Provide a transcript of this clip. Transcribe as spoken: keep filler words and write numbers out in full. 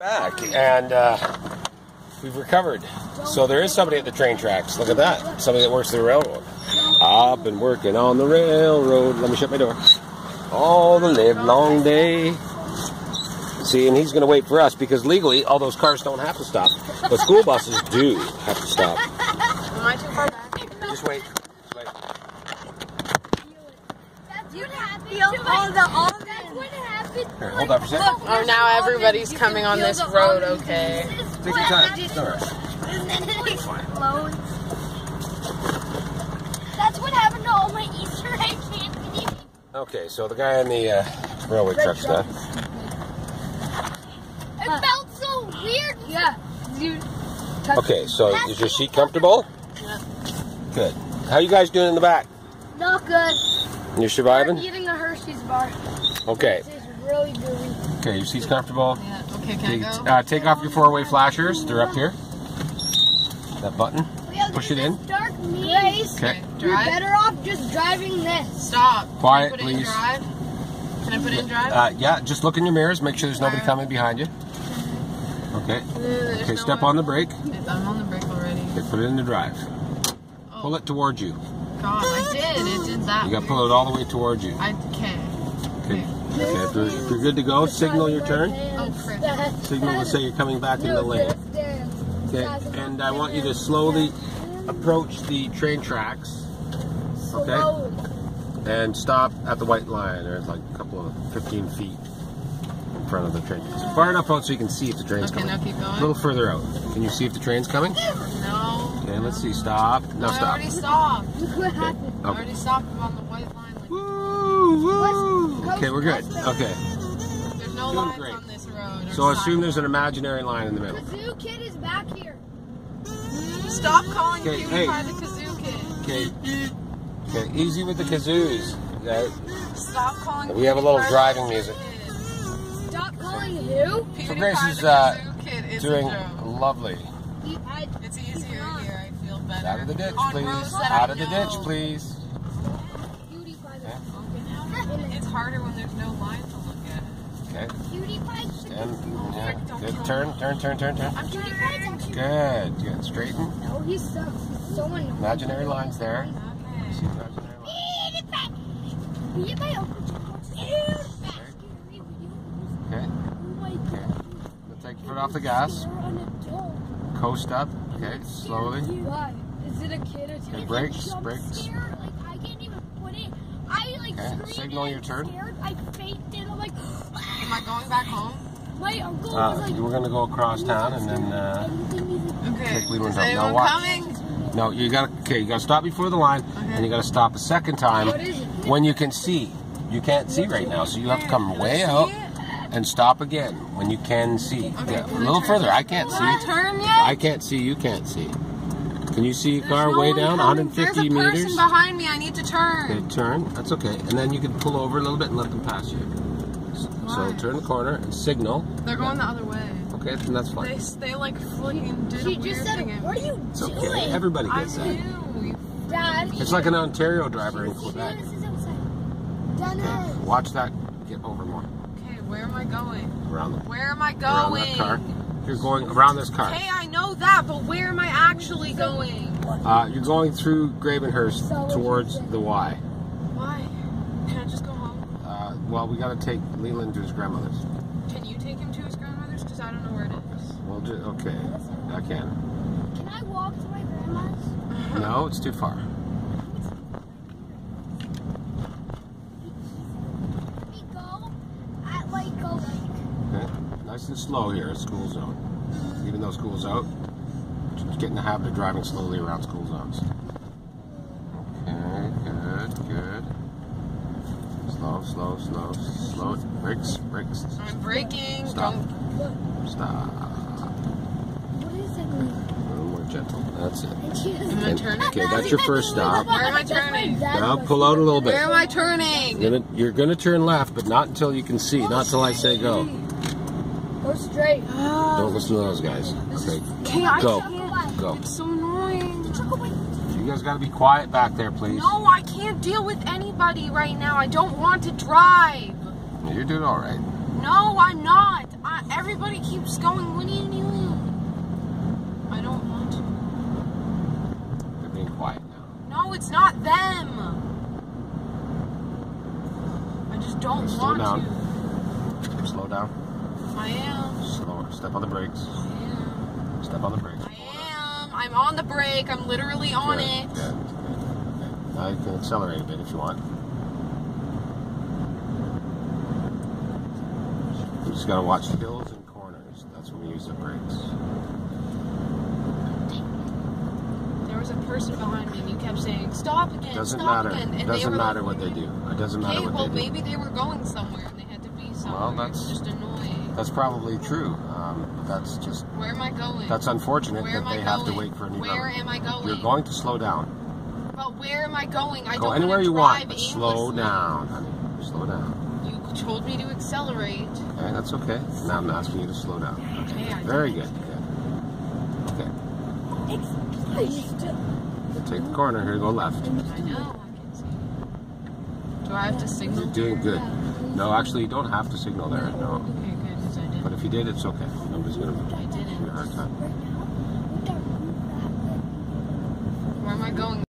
Back, and uh, we've recovered. So there is somebody at the train tracks. Look at that. Somebody that works the railroad. I've been working on the railroad. Let me shut my door. All the live long day. See, and he's going to wait for us because legally all those cars don't have to stop. But school buses do have to stop. Am I too far back? Just wait. Just wait. You feel all the all the Here, hold up for a second. Oh, now everybody's coming on this road, okay. Take your time. It's all right. That's what happened to all my Easter egg candy. Okay, so the guy in the uh, railway truck's done. It felt so weird. Yeah. Okay, so is your seat comfortable? Yeah. Good. How are you guys doing in the back? Not good. You're surviving? I'm eating a Hershey's bar. Okay. Really gooey. Okay, your seat's comfortable. Yeah. Okay, can I go? Uh, take off your four-way flashers. They're up here. That button. Push it in. Dark maze. Okay. You're better off just driving this. Stop. Quiet, please. Can I put it in drive? Uh, yeah. Just look in your mirrors. Make sure there's nobody coming behind you. Okay. Okay. Step on the brake. I'm on the brake already. Okay, put it in the drive. Pull it towards you. God, I did. It did that. You got to pull it all the way towards you. I can't. Okay. Okay, if you're, if you're good to go, signal your turn. Signal to say you're coming back in the lane. Okay, and I want you to slowly approach the train tracks. Okay, and stop at the white line. There's like a couple of fifteen feet in front of the train. Far enough out so you can see if the train's coming. Okay, now keep going. A little further out. Can you see if the train's coming? No. Okay, let's see. Stop. No, stop. I already stopped. What happened? I already stopped on the white line. Woo, woo. Okay, we're good. Okay. There's no lines great. on this road. So assume there's an imaginary line in the middle. Kazoo Kid is back here. Stop calling PewDiePie hey. the Kazoo Kid. Okay. Okay, easy with the kazoos. Okay. Stop calling. We have a little driving music. Stop calling who? So Grace is uh, doing lovely. It's easier here. I feel better. Out of the ditch, please. Out of the ditch, please. It's harder when there's no line to look at. Okay. PewDiePie. Stand, yeah. Good. Turn, turn, turn, turn, turn. I'm PewDiePie. Good. Good. Straighten. No, he sucks. He's so annoying. Imaginary lines there. Okay. You see imaginary lines. PewDiePie. Okay. Okay. Now take your foot off the gas. Coast up. Okay. Slowly. Is it a kid or two? Okay. Brakes. Brakes. Okay. Signal your turn. I faked it. I'm like, am I going back home? My uncle uh, was like, we're gonna go across town and then uh, okay. Take Leland down. No, watch. Coming? No, you gotta. Okay, you gotta stop before the line, okay. And you gotta stop a second time when you can see. You can't see right now, so you have to come way out and stop again when you can see. Okay, yeah, can a little further. I can't see. Can I turn yet? I can't see. You can't see. Can you see your car way down, one hundred fifty meters? There's a person behind me, I need to turn. Okay, turn, that's okay. And then you can pull over a little bit and let them pass you. So turn the corner and signal. They're going the other way. Okay, then that's fine. They, they like fucking did a weird thing. What are you doing? Everybody gets that. It's like an Ontario driver in Quebec. Okay, watch that get over more. Okay, where am I going? Around the car. Where am I going? Around that car. You're going around this car. Hey, I know that, but where am I actually going? Uh, you're going through Gravenhurst towards the Y. Why? Can I just go home? Uh, well, we got to take Leland to his grandmother's. Can you take him to his grandmother's? Because I don't know where it is. Well, do, okay. I can. Can I walk to my grandma's? No, it's too far. Can we go at like go? Nice and slow here at school zone. Even though school's out, just get in the habit of driving slowly around school zones. Okay, good, good. Slow, slow, slow, slow. Brakes, brakes. I'm braking. Stop. Stop. What is it? A little more gentle. That's it. And, okay, that's your first stop. Where am I turning? Now pull out a little bit. Where am I turning? You're gonna, you're gonna turn left, but not until you can see. Not until I say go. Go straight. Oh. Don't listen to those guys. Okay. Go. Go. It's so annoying. You guys gotta be quiet back there, please. No, I can't deal with anybody right now. I don't want to drive. You're doing all right. No, I'm not. I not. Everybody keeps going. What do you do? I don't want to. They're being quiet now. No, it's not them. I just don't You're want down. to. Slow down. I am. Slower. Step on the brakes. I am. Step on the brakes. I am. I'm on the brake. I'm literally on good. it. Good. Now you can accelerate a bit if you want. You just gotta watch hills and corners. That's when we use the brakes. There was a person behind me and you kept saying, stop again, doesn't stop matter. again. It doesn't matter like, what they do. It doesn't matter okay, what well, they do. Well, maybe they were going somewhere and they had to be somewhere. Well, that's just annoying. That's probably true. Um, that's just... Where am I going? That's unfortunate Where that they I have going? to wait for a new Where number. am I going? You're going to slow down. But where am I going? I Go don't anywhere want to drive you want, but slow down, honey. Slow down. You told me to accelerate. Okay, that's okay. Now I'm asking you to slow down. Okay, okay Very good. Okay. okay. Take the corner here. Go left. I know. I can see. Do I have to signal? You're doing good. No, actually, you don't have to signal there. No. Okay, good. Because I did. But if you did, it's okay. Nobody's gonna give you a hard time. Where am I going?